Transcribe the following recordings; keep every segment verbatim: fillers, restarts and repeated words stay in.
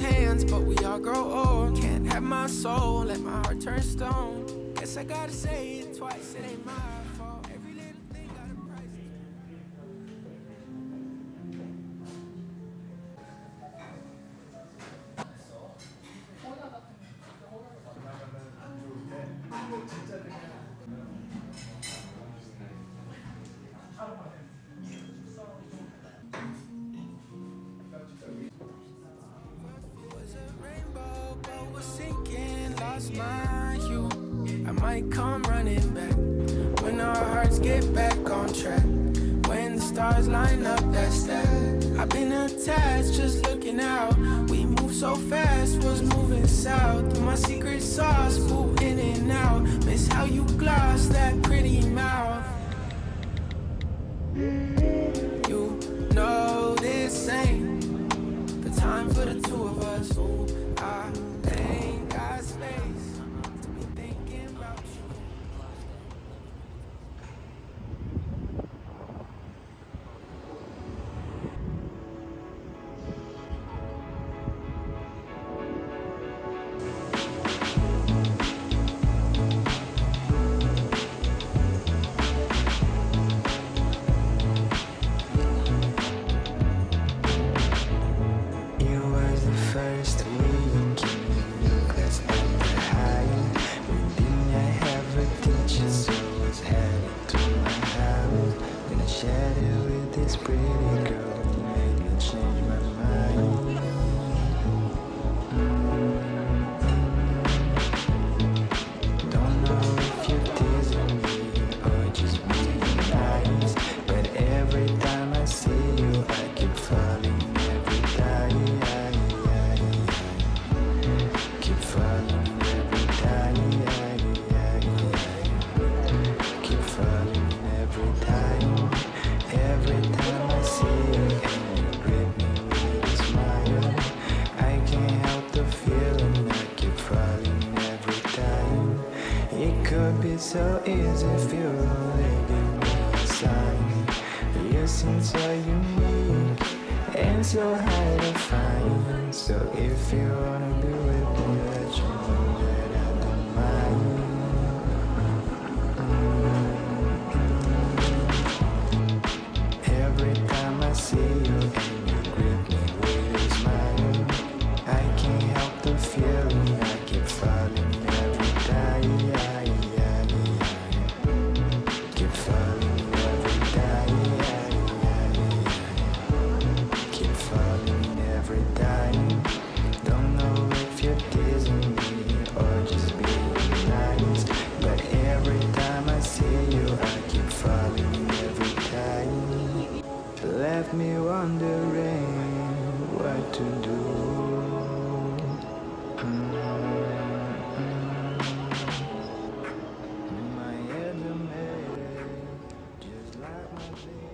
hands, but we all grow old. Can't have my soul, let my heart turn stone. Guess I gotta say it twice, it ain't my fault. Every little thing got a price. Was a rainbow, but was sinking, lost my hue. I might come running back when our hearts get back on track. When the stars line up, that's that. I've been attached, just looking out. We move so fast, was moving south. Through my secret sauce, move in and out. Miss how you gloss that pretty mouth. You know this ain't the time for the two of us. Ooh, I ain't got space. So easy if you're leaving me aside. You seem so unique and so hard to find. So if you wanna be with me, let you know that I don't mind. Every time I see you and you greet me with a smile, I can't help the feeling I keep falling every time. Left me wondering what to do. Mm-hmm. My head made just like my face.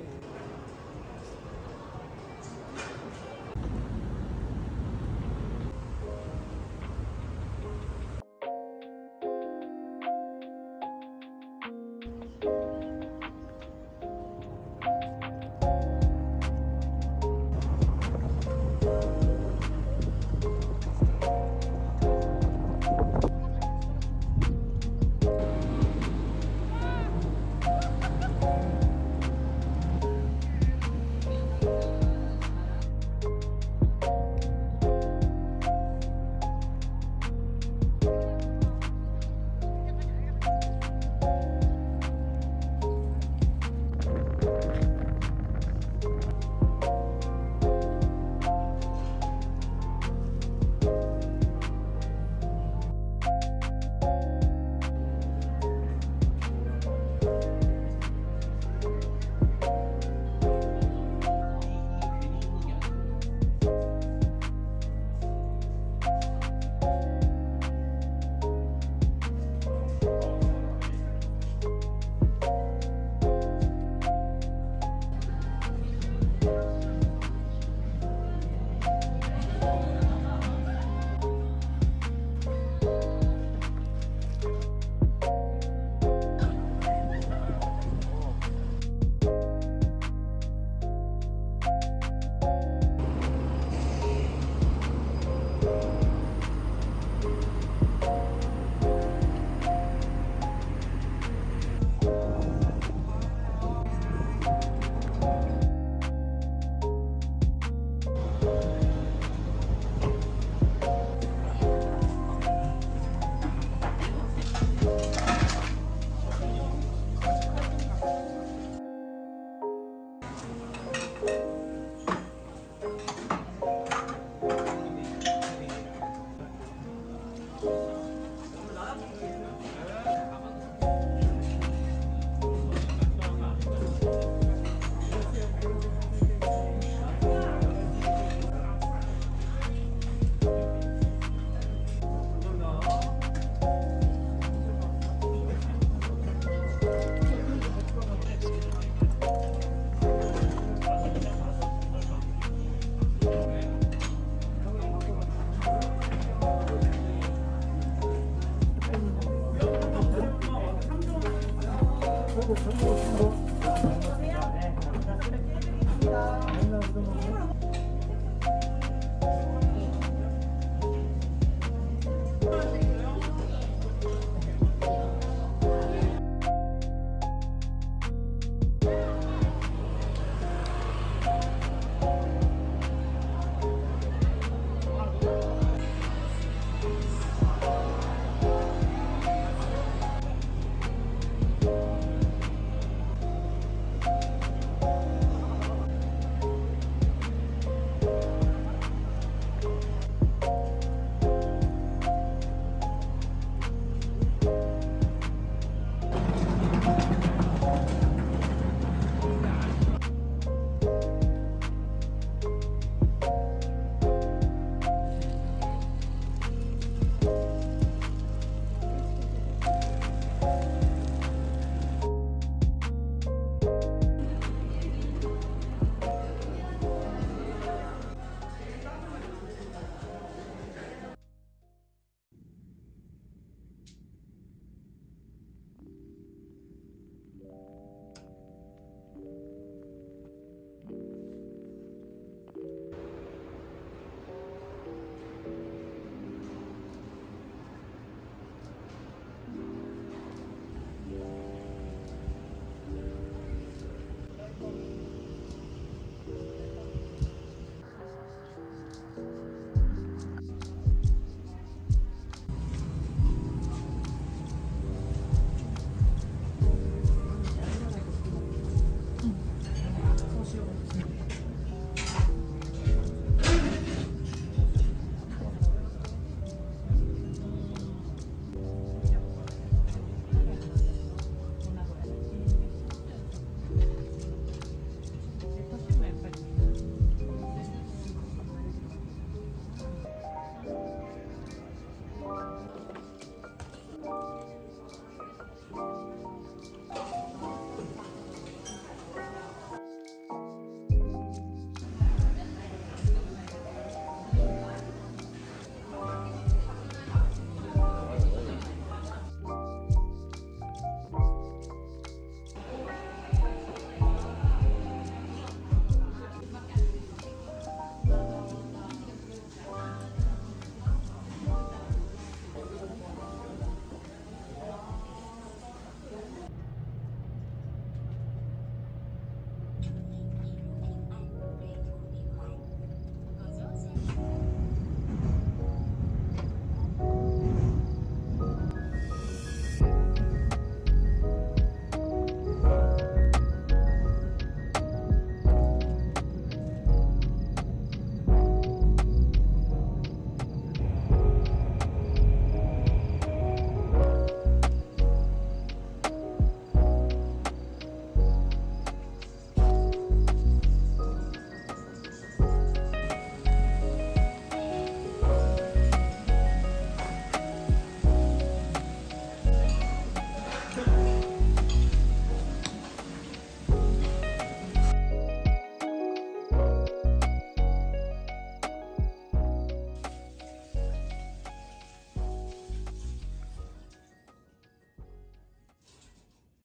of the moment.